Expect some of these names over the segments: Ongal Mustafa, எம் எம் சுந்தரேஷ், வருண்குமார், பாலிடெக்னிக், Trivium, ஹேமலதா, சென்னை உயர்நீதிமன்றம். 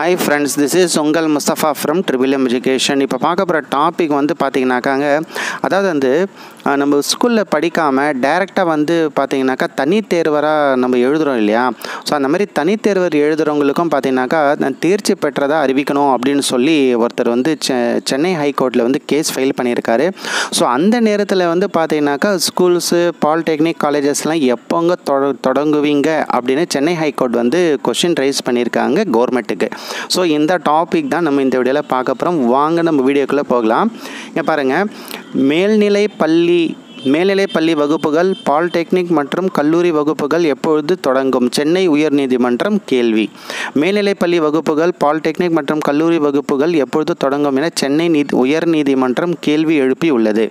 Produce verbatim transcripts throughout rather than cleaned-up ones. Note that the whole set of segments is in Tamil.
Hi friends, this is Ongal Mustafa from Trivium Education. இப்போ பார்க்க போகிற டாபிக் வந்து பார்த்தீங்கன்னாக்காங்க, அதாவது வந்து நம்ம ஸ்கூலில் படிக்காமல் டைரெக்டாக வந்து பார்த்தீங்கன்னாக்கா தனித்தேர்வராக நம்ம எழுதுகிறோம் இல்லையா. ஸோ அந்த மாதிரி தனித்தேர்வர் எழுதுகிறவங்களுக்கும் பார்த்தீங்கன்னாக்கா தேர்ச்சி பெற்றதாக அறிவிக்கணும் அப்படின்னு சொல்லி ஒருத்தர் வந்து சென்னை ஹைகோர்ட்டில் வந்து கேஸ் ஃபைல் பண்ணியிருக்காரு. ஸோ அந்த நேரத்தில் வந்து பார்த்தீங்கன்னாக்கா ஸ்கூல்ஸு பாலிடெக்னிக் காலேஜஸ்லாம் எப்போங்க தொட தொடங்குவீங்க அப்படின்னு சென்னை ஹைகோர்ட் வந்து கொஷின் ரைஸ் பண்ணியிருக்காங்க கவர்மெண்ட்டுக்கு. ஸோ இந்த டாபிக் தான் நம்ம இந்த வீடியோவில் பார்க்க போகிறோம். வாங்க நம்ம வீடியோக்குள்ளே போகலாம். இங்கே பாருங்கள், மேல்நிலை பள்ளி மேல்நிலை பள்ளி வகுப்புகள், பாலிடெக்னிக் மற்றும் கல்லூரி வகுப்புகள் எப்பொழுது தொடங்கும்? சென்னை உயர்நீதிமன்றம் கேள்வி. மேல்நிலை பள்ளி வகுப்புகள், பாலிடெக்னிக் மற்றும் கல்லூரி வகுப்புகள் எப்பொழுது தொடங்கும் என சென்னை நீதி உயர்நீதிமன்றம் கேள்வி எழுப்பியுள்ளது.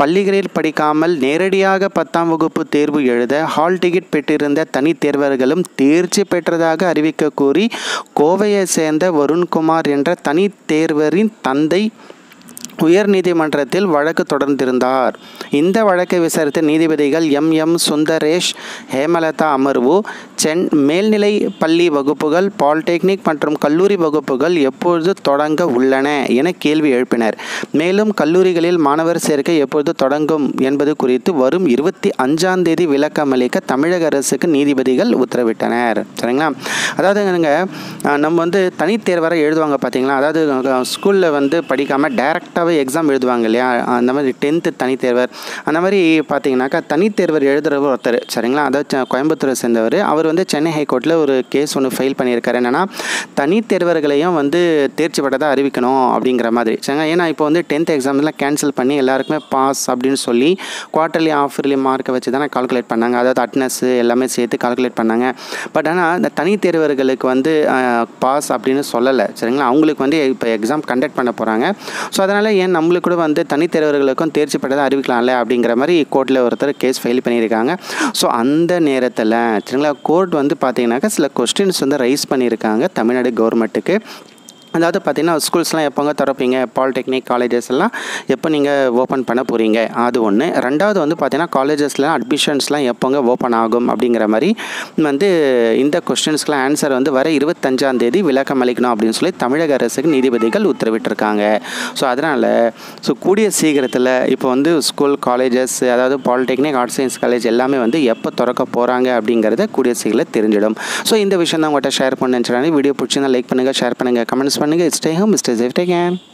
பள்ளிகளில் படிக்காமல் நேரடியாக பத்தாம் வகுப்பு தேர்வு எழுத ஹால் டிக்கெட் பெற்றிருந்த தனித் தேர்வர்களும் தேர்ச்சி பெற்றதாக அறிவிக்க கோரி கோவையை சேர்ந்த வருண்குமார் என்ற தனித் தேர்வரின் தந்தை உயர்நீதிமன்றத்தில் வழக்கு தொடர்ந்திருந்தார். இந்த வழக்கை விசாரித்த நீதிபதிகள் எம் எம் சுந்தரேஷ் ஹேமலதா அமர்வு, சென் மேல்நிலை பள்ளி வகுப்புகள், பாலிடெக்னிக் மற்றும் கல்லூரி வகுப்புகள் எப்பொழுது தொடங்க உள்ளன என கேள்வி எழுப்பினர். மேலும் கல்லூரிகளில் மாணவர் சேர்க்கை எப்பொழுது தொடங்கும் என்பது குறித்து வரும் இருபத்தி அஞ்சாம் தேதி விளக்கமளிக்க தமிழக அரசுக்கு நீதிபதிகள் உத்தரவிட்டனர். சரிங்களா? அதாவது நம்ம வந்து தனித்தேர்வரை எழுதுவாங்க பார்த்தீங்களா. அதாவது ஸ்கூலில் வந்து படிக்காமல் டைரெக்டாக எக்ஸாம் எழுதுவாங்க இல்லையா. அந்த மாதிரி டென்த்து தனித்தேர்வர், அந்த மாதிரி பார்த்தீங்கன்னாக்கா தனித்தேர்வர் எழுதுகிறவர் ஒருத்தர். சரிங்களா? அதாவது கோயம்புத்தூரை சேர்ந்தவர். அவர் வந்து சென்னை ஹைகோர்ட்டில் ஒரு கேஸ் ஒன்று ஃபைல் பண்ணியிருக்காரு. என்னென்னா, தனித்தேர்வர்களையும் வந்து தேர்ச்சி பெற்றதாக அறிவிக்கணும் அப்படிங்கிற மாதிரி. சரிங்களா? ஏன்னா இப்போ வந்து டென்த் எக்ஸாம்லாம் கேன்சல் பண்ணி எல்லாருக்குமே பாஸ் அப்படின்னு சொல்லி குவார்டர்லி ஆஃபர்லி மார்க்கை வச்சு தானே கால்குலேட் பண்ணாங்க. அதாவது அட்னஸ் எல்லாமே சேர்த்து கால்குலேட் பண்ணாங்க. பட் ஆனால் இந்த தனித்தேர்வர்களுக்கு வந்து பாஸ் அப்படின்னு சொல்லலை. சரிங்களா? அவங்களுக்கு வந்து இப்போ எக்ஸாம் கண்டக்ட் பண்ண போகிறாங்க. ஸோ அதனால் ஏன் நம்மளுக்கு கூட வந்து தனித்தேர்வர்களுக்கும் தேர்ச்சி பெற்றதாக அறிவிக்கலாம்ல அப்படிங்கிற மாதிரி கோர்ட்டில் ஒருத்தர் கேஸ் ஃபைல் பண்ணியிருக்காங்க. ஸோ அந்த நேரத்தில் சரிங்களா, கோர்ட் வந்து பார்த்தீங்கன்னாக்கா சில கொஸ்டின்ஸ் வந்து ரைஸ் பண்ணியிருக்காங்க தமிழ்நாடு கவர்மெண்ட்டுக்கு. அதாவது பார்த்திங்கன்னா, ஸ்கூல்ஸ்லாம் எப்போங்க திறப்பீங்க, பாலிடெக்னிக் காலேஜஸ் எல்லாம் எப்போ நீங்கள் ஓப்பன் பண்ண போகிறீங்க, அது ஒன்று. ரெண்டாவது வந்து பார்த்திங்கன்னா, காலேஜஸ்லாம் அட்மிஷன்ஸ்லாம் எப்போங்க ஓப்பன் ஆகும் அப்படிங்கிற மாதிரி வந்து இந்த கொஸ்டின்ஸ்க்கெலாம் ஆன்சர் வந்து வர இருபத்தஞ்சாம் தேதி விளக்கம் அளிக்கணும் அப்படின்னு சொல்லி தமிழக அரசுக்கு நீதிபதிகள் உத்தரவிட்டிருக்காங்க. ஸோ அதனால் ஸோ கூடிய சீக்கிரத்தில் இப்போ வந்து ஸ்கூல் காலேஜஸ், அதாவது பாலிடெக்னிக் ஆர்ட்ஸ் சயின்ஸ் காலேஜ் எல்லாமே வந்து எப்போ திறக்க போகிறாங்க அப்படிங்கிறத கூடிய சீக்கிரத்தில் தெரிஞ்சிடும். ஸோ இந்த விஷயம் தான் உங்கள்கிட்ட ஷேர் பண்ண நினச்சிடறாங்க. வீடியோ பிடிச்சிருந்தால் லைக் பண்ணுங்கள், ஷேர் பண்ணுங்கள், கமெண்ட்ஸ் பண்ணுங்க. Stay home, stay safe, take care.